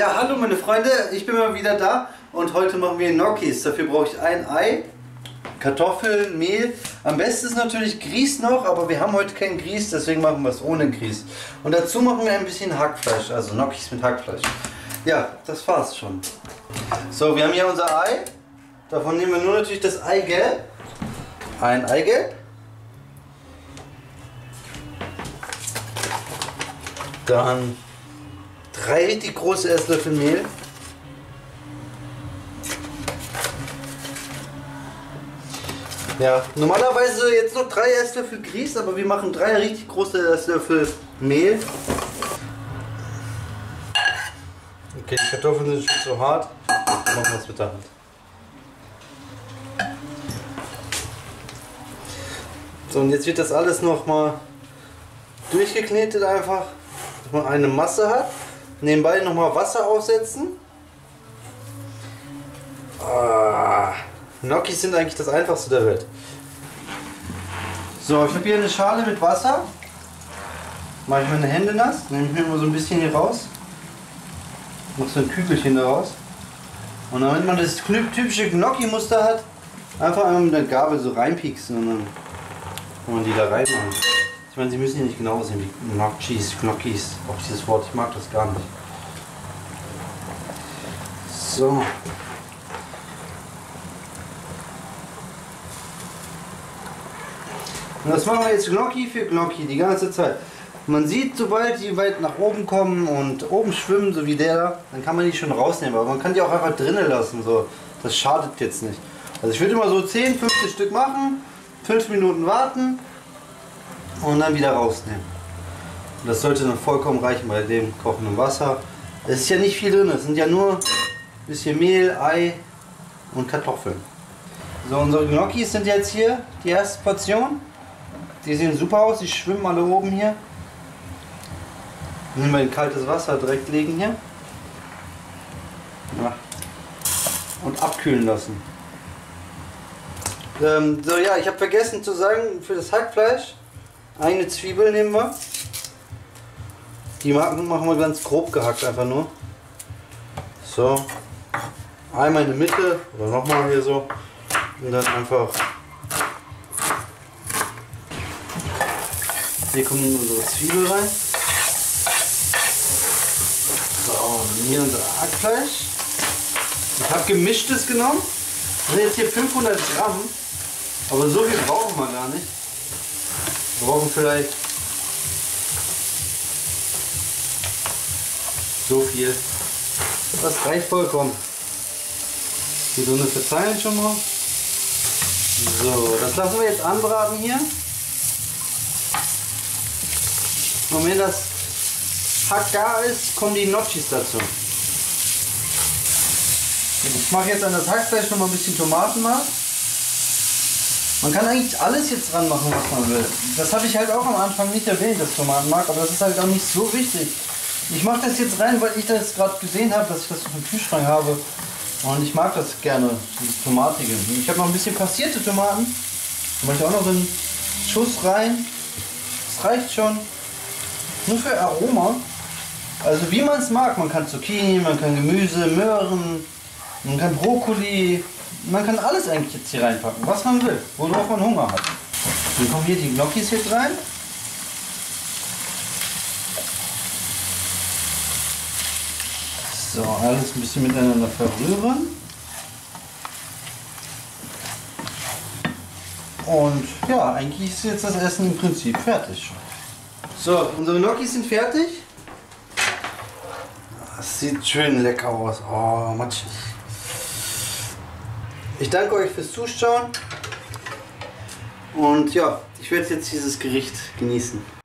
Ja, hallo meine Freunde, ich bin mal wieder da und heute machen wir Gnocchis. Dafür brauche ich ein Ei, Kartoffeln, Mehl. Am besten ist natürlich Grieß noch, aber wir haben heute keinen Grieß, deswegen machen wir es ohne Grieß. Und dazu machen wir ein bisschen Hackfleisch, also Gnocchis mit Hackfleisch. Ja, das war's schon. So, wir haben hier unser Ei. Davon nehmen wir nur natürlich das Eigelb. Ein Eigelb. Dann 3 richtig große Esslöffel Mehl. Ja, normalerweise jetzt noch 3 Esslöffel Grieß, aber wir machen 3 richtig große Esslöffel Mehl. Okay, die Kartoffeln sind schon zu hart. Machen wir es mit der Hand. So, und jetzt wird das alles nochmal durchgeknetet einfach, dass man eine Masse hat. Nebenbei nochmal Wasser aufsetzen. Ah, Gnocchis sind eigentlich das einfachste der Welt. So, ich habe hier eine Schale mit Wasser. Mache ich meine Hände nass, nehme ich mir immer so ein bisschen hier raus. Mache so ein Kügelchen daraus. Und damit man das typische Gnocchi-Muster hat, einfach einmal mit der Gabel so reinpieksen und dann kann man die da reinmachen. Ich meine, sie müssen ja nicht genau aussehen wie Gnocchis, auch dieses Wort, ich mag das gar nicht. So. Und das machen wir jetzt Gnocchi für Gnocchi die ganze Zeit. Man sieht, sobald die weit nach oben kommen und oben schwimmen, so wie der da, dann kann man die schon rausnehmen. Aber man kann die auch einfach drinnen lassen, so. Das schadet jetzt nicht. Also ich würde immer so 10, 15 Stück machen, 5 Minuten warten. Und dann wieder rausnehmen. Das sollte dann vollkommen reichen bei dem kochenden Wasser. Es ist ja nicht viel drin, es sind ja nur ein bisschen Mehl, Ei und Kartoffeln. So, unsere Gnocchis sind jetzt hier die erste Portion. Die sehen super aus, die schwimmen alle oben hier. Nehmen wir in kaltes Wasser direkt legen hier. Ja. Und abkühlen lassen. So, ja, ich habe vergessen zu sagen, für das Hackfleisch. Eine Zwiebel nehmen wir. Die machen wir ganz grob gehackt einfach nur. So. Einmal in die Mitte oder nochmal hier so. Und dann einfach. Hier kommt unsere Zwiebel rein. So, und hier unser Hackfleisch. Ich habe gemischtes genommen. Das sind jetzt hier 500 Gramm. Aber so viel brauchen wir gar nicht. Wir brauchen vielleicht so viel. Das reicht vollkommen. Die Sonne verteilen schon mal. So, das lassen wir jetzt anbraten hier. Und wenn das Hack gar ist, kommen die Gnocchis dazu. Ich mache jetzt an das Hackfleisch noch mal ein bisschen Tomatenmark. Man kann eigentlich alles jetzt dran machen, was man will. Das habe ich halt auch am Anfang nicht erwähnt, das Tomatenmark, aber das ist halt auch nicht so wichtig. Ich mache das jetzt rein, weil ich das gerade gesehen habe, dass ich das im Kühlschrank habe. Und ich mag das gerne, dieses Tomatige. Ich habe noch ein bisschen passierte Tomaten. Da mache ich auch noch so einen Schuss rein. Das reicht schon. Nur für Aroma. Also wie man es mag. Man kann Zucchini, man kann Gemüse, Möhren, man kann Brokkoli. Man kann alles eigentlich jetzt hier reinpacken, was man will, worauf man Hunger hat. Dann kommen hier die Gnocchis jetzt rein. So, alles ein bisschen miteinander verrühren. Und ja, eigentlich ist jetzt das Essen im Prinzip fertig. So, unsere Gnocchis sind fertig. Das sieht schön lecker aus. Oh, matschig. Ich danke euch fürs Zuschauen und ja, ich werde jetzt dieses Gericht genießen.